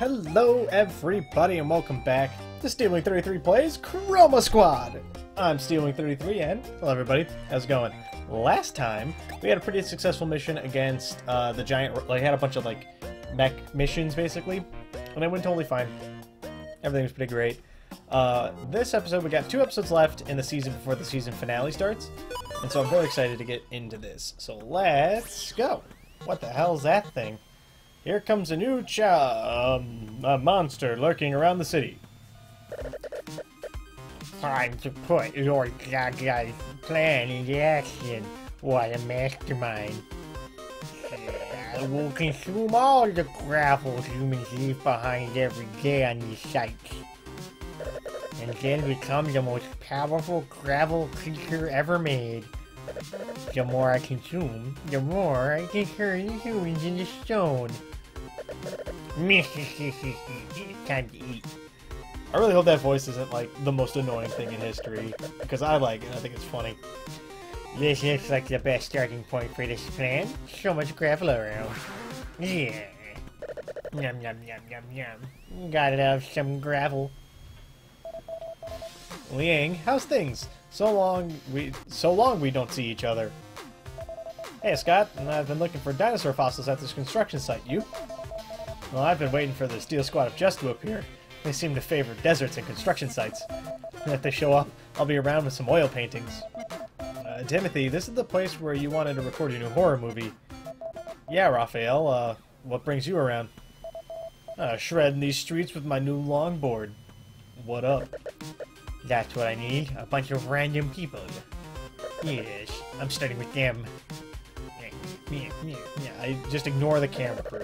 Hello everybody and welcome back to Steelwing33 Plays Chroma Squad! I'm Steelwing33 and hello everybody, how's it going? Last time, we had a pretty successful mission against the giant, like, had a bunch of like mech missions basically, and it went totally fine. Everything was pretty great. This episode, we got 2 episodes left in the season before the season finale starts, and so I'm really excited to get into this. So let's go! What the hell's that thing? Here comes a new a monster lurking around the city. Time to put your gaga's plan into action. What a mastermind. I will consume all the gravel humans leave behind every day on these sites. And then become the most powerful gravel creature ever made. The more I consume, the more I can turn humans into stone. Time to eat. I really hope that voice isn't like the most annoying thing in history, because I like it. I think it's funny. This looks like the best starting point for this plan. So much gravel around. Yeah. Yum yum yum yum yum. Gotta have some gravel. Liang, how's things? So long we don't see each other. Hey Scott, I've been looking for dinosaur fossils at this construction site, you? Well, I've been waiting for the Steel Squad of Just to appear. They seem to favor deserts and construction sites. And if they show up, I'll be around with some oil paintings. Timothy, this is the place where you wanted to record your new horror movie. Yeah, Raphael, what brings you around? Shredding these streets with my new longboard. What up? That's what I need, a bunch of random people. Yes, I'm starting with them. Yeah, I just ignore the camera crew.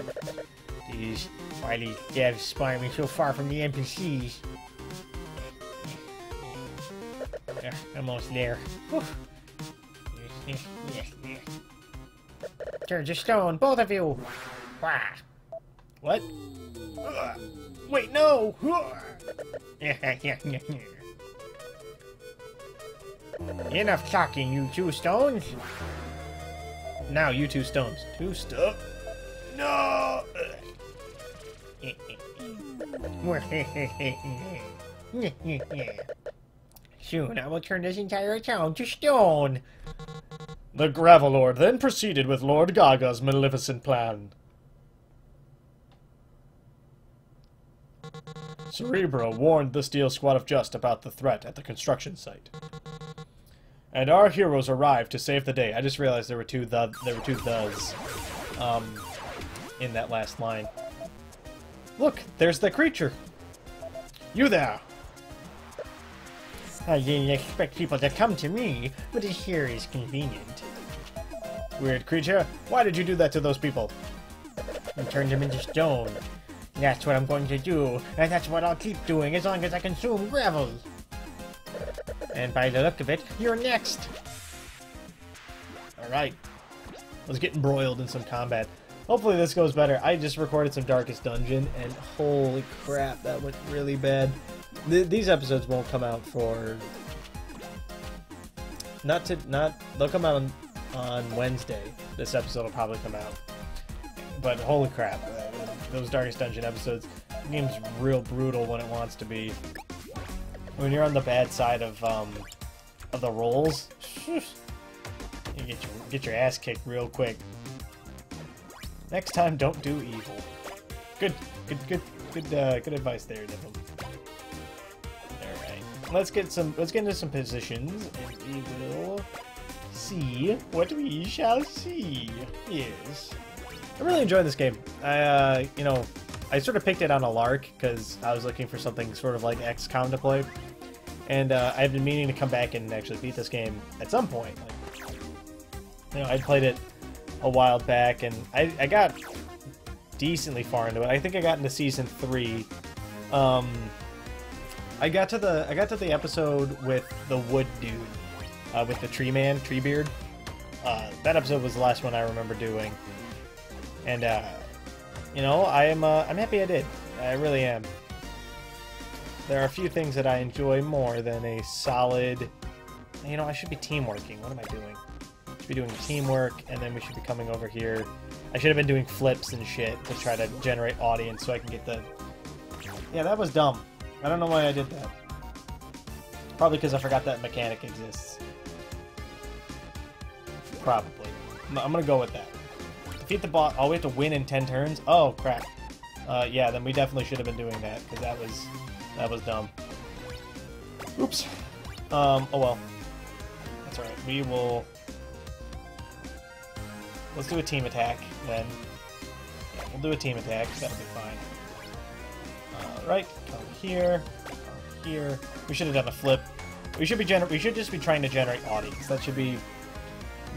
Jeez, why these devs spying me so far from the NPCs? Yeah, almost there. Yes. Turn to stone, both of you! Wah. What? Wait, no! Enough talking, you two stones! Now, you two stones. Two stuff. No! Soon I will turn this entire town to stone! The Gravelord then proceeded with Lord Gaga's maleficent plan. Cerebra warned the Steel Squad of Just about the threat at the construction site. And our heroes arrived to save the day. I just realized there were two thes in that last line. Look, there's the creature. You there. I didn't expect people to come to me, but it here is convenient. Weird creature, why did you do that to those people? And turned them into stone. That's what I'm going to do, and that's what I'll keep doing as long as I consume gravel. And by the look of it, you're next! Alright. Let's get embroiled in some combat. Hopefully this goes better. I just recorded some Darkest Dungeon, and holy crap, that went really bad. These episodes won't come out for... They'll come out on Wednesday. This episode will probably come out. But holy crap, those Darkest Dungeon episodes, the game's real brutal when it wants to be. When you're on the bad side of the rolls, you get your ass kicked real quick. Next time, don't do evil. Good advice there, Devil. All right, let's get into some positions, and we will see what we shall see. Yes, I'm really enjoying this game. I sort of picked it on a lark because I was looking for something sort of like XCOM to play. And I've been meaning to come back and actually beat this game at some point. Like, you know, I played it a while back, and I got decently far into it. I think I got into season 3. I got to the episode with the wood dude, with the tree man, Treebeard. That episode was the last one I remember doing, and you know, I'm happy I did. I really am. There are a few things that I enjoy more than a solid... You know, I should be teamworking. What am I doing? I should be doing teamwork, and then we should be coming over here I should have been doing flips and shit to try to generate audience so I can get the... Yeah, that was dumb. I don't know why I did that. Probably because I forgot that mechanic exists. Probably. I'm gonna go with that. Defeat the boss. Oh, we have to win in 10 turns? Oh, crap. Yeah, then we definitely should have been doing that, because that was dumb. Oops. Oh well. That's alright. We will... Let's do a team attack, then. Yeah, we'll do a team attack. That'll be fine. Right. Come here. Come here. We should have done a flip. We should just be trying to generate audience. That should be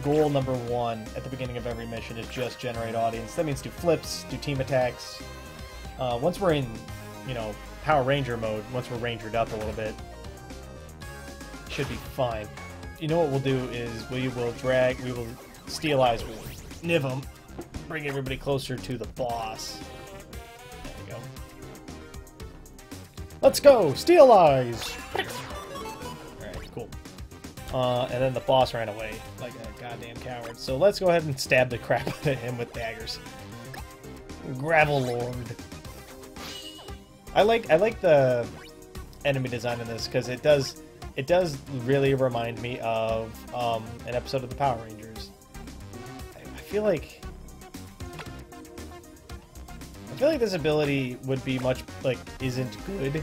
goal number one at the beginning of every mission, is just generate audience. That means do flips, do team attacks. Once we're in, you know, Power Ranger mode, once we're rangered up a little bit, should be fine. You know what we'll do is we will steelize with Niv 'em, bring everybody closer to the boss. There we go. Let's go! Steel Eyes! Alright, cool. And then the boss ran away like a goddamn coward. So let's go ahead and stab the crap out of him with daggers. Gravelord. I like the enemy design in this, because it does really remind me of an episode of the Power Rangers. I feel like this ability would be much like isn't good,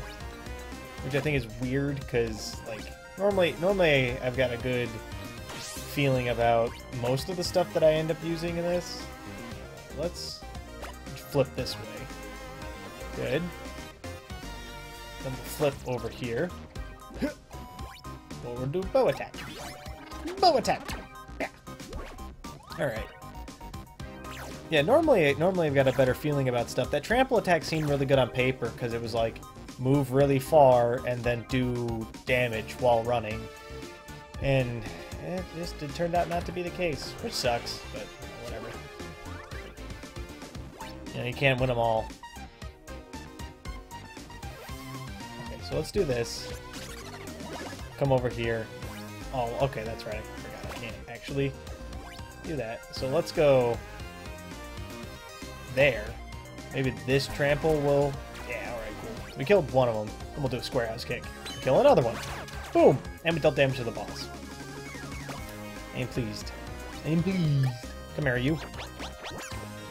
which I think is weird, because like normally I've got a good feeling about most of the stuff that I end up using in this. Let's flip this way. Good. Then we'll flip over here. We'll do bow attack. Bow attack. Yeah. All right. Yeah, normally I've got a better feeling about stuff. That trample attack seemed really good on paper, because it was like, move really far and then do damage while running. And it just turned out not to be the case, which sucks, but whatever. You know, you can't win them all. Okay, so let's do this. Come over here. Oh, okay, that's right. I forgot I can't actually do that. So let's go... there. Maybe this trample will... Yeah, alright, cool. We killed one of them, and we'll do a square house kick. Kill another one. Boom! And we dealt damage to the boss. I'm pleased. I'm pleased. Come here, you.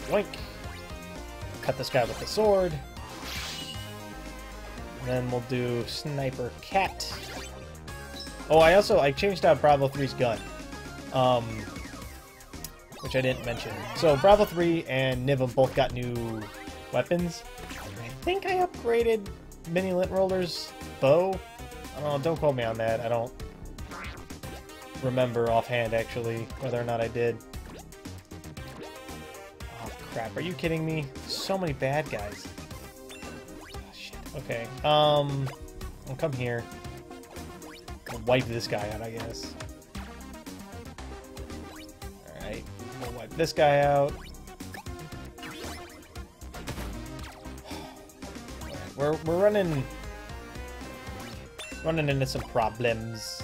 Boink. Cut this guy with the sword. And then we'll do Sniper Cat. Oh, I changed out Bravo 3's gun. Which I didn't mention. So Bravo 3 and Niv 'em both got new weapons. I think I upgraded Mini Lint Roller's bow. I don't know, don't quote me on that. I don't remember offhand, actually, whether or not I did. Oh, crap. Are you kidding me? So many bad guys. Oh, shit. Okay. I'll come here. I'll wipe this guy out, I guess. We'll wipe this guy out. We're running into some problems,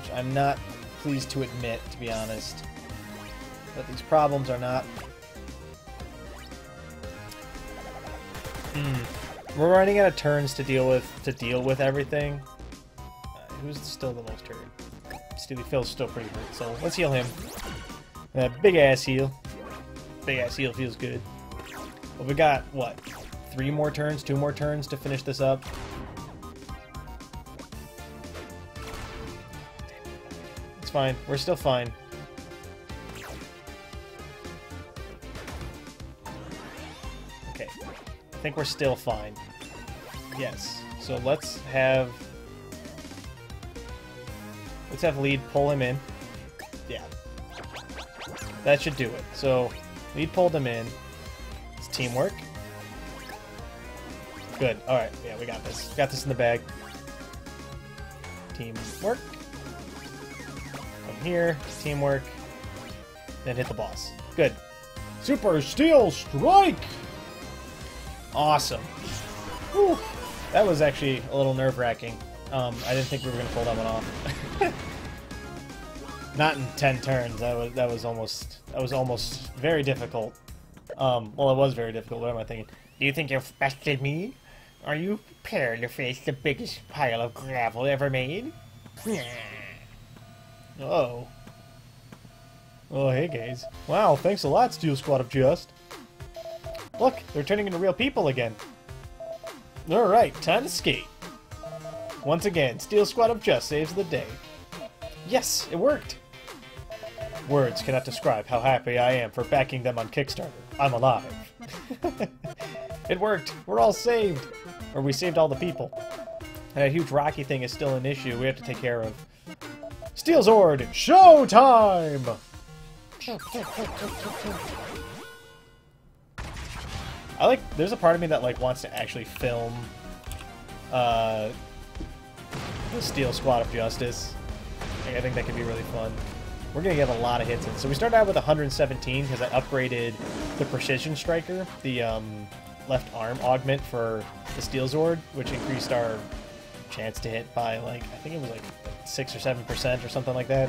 which I'm not pleased to admit, to be honest. But these problems are not. We're running out of turns to deal with everything. Who's still the most hurt? Steely Phil's still pretty hurt, so let's heal him. Big ass heal. Big ass heal feels good. Well, we got, what, two more turns to finish this up? It's fine. We're still fine. Okay. I think we're still fine. Yes. So let's have lead pull him in. Yeah. That should do it. So, lead pulled him in. It's teamwork. Good. Alright, yeah, we got this. Got this in the bag. Teamwork. Come here. Teamwork. Then hit the boss. Good. Super Steel Strike! Awesome. Whew. That was actually a little nerve-wracking. I didn't think we were going to pull that one off. Not in 10 turns. That was almost very difficult. Well, it was very difficult. What am I thinking? Do you think you're faster than me? Are you prepared to face the biggest pile of gravel ever made? Oh. Oh, hey guys. Wow, thanks a lot, Steel Squad of Just. Look, they're turning into real people again. Alright, time to skate. Once again, Steel Squad of Just saves the day. Yes, it worked! Words cannot describe how happy I am for backing them on Kickstarter. I'm alive. It worked! We're all saved! Or we saved all the people. And a huge rocky thing is still an issue we have to take care of. Steelzord, showtime! I like, there's a part of me that like wants to actually film the Steel Squad of Justice. Like, I think that could be really fun. We're gonna get a lot of hits in. So we started out with 117 because I upgraded the Precision Striker, the left arm augment for the Steelzord, which increased our chance to hit by like, I think it was like 6 or 7% or something like that.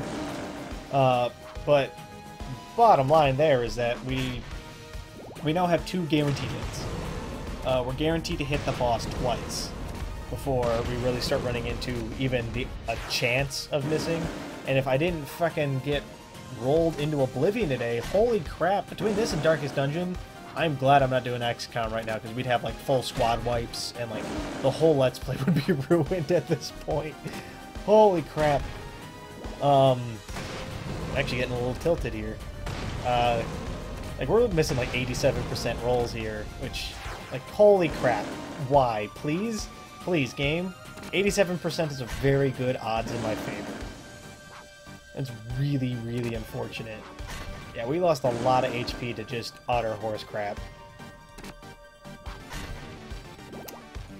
But bottom line there is that we now have 2 guaranteed hits. We're guaranteed to hit the boss twice before we really start running into even a chance of missing. And if I didn't fucking get rolled into oblivion today, holy crap, between this and Darkest Dungeon, I'm glad I'm not doing XCOM right now, because we'd have like full squad wipes and like the whole Let's Play would be ruined at this point. Holy crap. I'm actually getting a little tilted here. Like we're missing like 87% rolls here, which like holy crap. Why? Please? Please, game. 87% is a very good odds in my favor. It's really, really unfortunate. Yeah, we lost a lot of HP to just utter horse crap.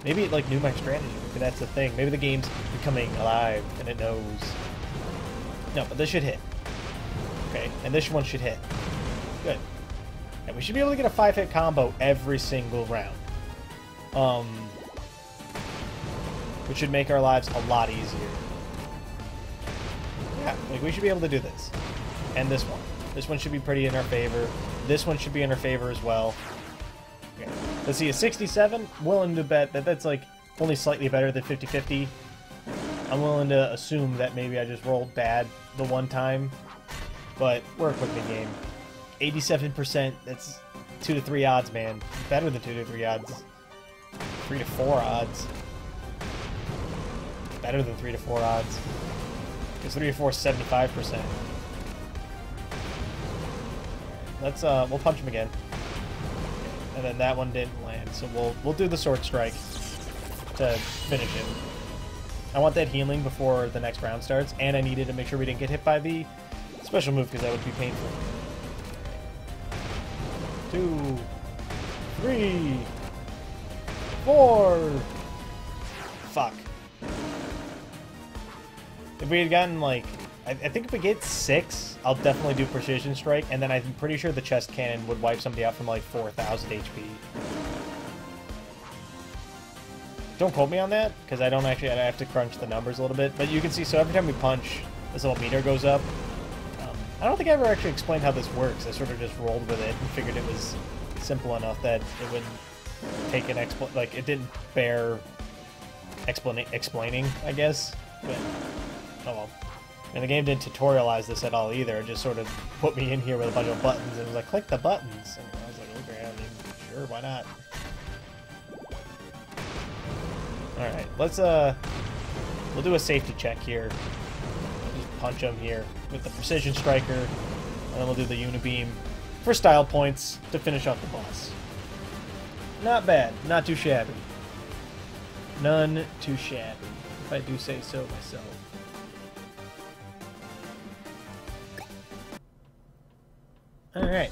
Maybe it like knew my strategy. Maybe that's the thing. Maybe the game's becoming alive and it knows. No, but this should hit. Okay, and this one should hit. Good. And we should be able to get a 5-hit combo every single round. Which should make our lives a lot easier. Yeah, like we should be able to do this. And this one. This one should be pretty in our favor. This one should be in our favor as well. Okay. Let's see, a 67? Willing to bet that that's like only slightly better than 50-50. I'm willing to assume that maybe I just rolled bad the one time. But work with the game. 87%, that's 2 to 3 odds, man. Better than 2 to 3 odds. 3 to 4 odds. Better than 3 to 4 odds. Because 3 to 4 is 75%. Let's we'll punch him again. And then that one didn't land, so we'll do the sword strike to finish him. I want that healing before the next round starts, and I needed to make sure we didn't get hit by the special move because that would be painful. 2, 3, 4. Fuck. If we had gotten like, I think if we get 6, I'll definitely do Precision Strike, and then I'm pretty sure the chest cannon would wipe somebody out from like 4,000 HP. Don't quote me on that, because I don't actually, I have to crunch the numbers a little bit, but you can see, so every time we punch, this little meter goes up. I don't think I ever actually explained how this works. I sort of just rolled with it and figured it was simple enough that it would take an like, it didn't bear explaining, I guess, but oh well. And the game didn't tutorialize this at all either. It just sort of put me in here with a bunch of buttons and it was like, click the buttons. And I was like, okay, I mean, sure, why not? Alright, let's, we'll do a safety check here. I'll just punch him here with the Precision Striker. And then we'll do the Unibeam for style points to finish off the boss. Not bad. Not too shabby. None too shabby, if I do say so myself. Alright,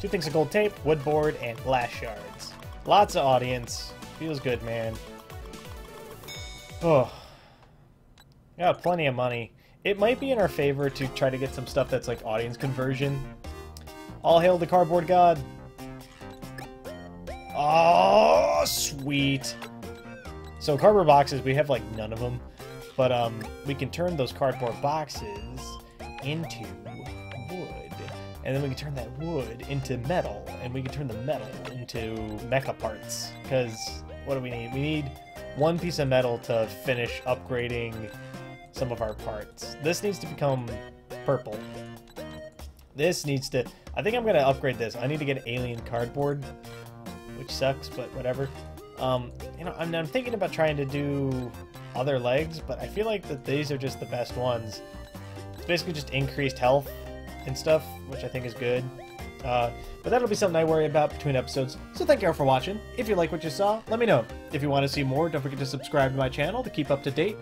2 things of gold tape, wood board, and glass shards. Lots of audience. Feels good, man. Oh. Got plenty of money. It might be in our favor to try to get some stuff that's like audience conversion. All hail the cardboard god. Oh, sweet. So cardboard boxes, we have like none of them. But we can turn those cardboard boxes into wood. And then we can turn that wood into metal, and we can turn the metal into mecha parts. Because what do we need? We need one piece of metal to finish upgrading some of our parts. This needs to become purple. This needs to... I think I'm going to upgrade this. I need to get alien cardboard, which sucks, but whatever. You know, I'm thinking about trying to do other legs, but I feel like that these are just the best ones. It's basically just increased health and stuff, which I think is good. But that'll be something I worry about between episodes. So thank you all for watching. If you like what you saw, let me know. If you want to see more, don't forget to subscribe to my channel to keep up to date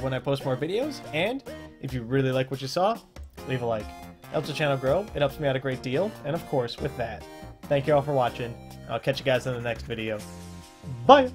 when I post more videos. And if you really like what you saw, leave a like. It helps the channel grow, it helps me out a great deal, and of course, with that, thank you all for watching. I'll catch you guys in the next video. Bye!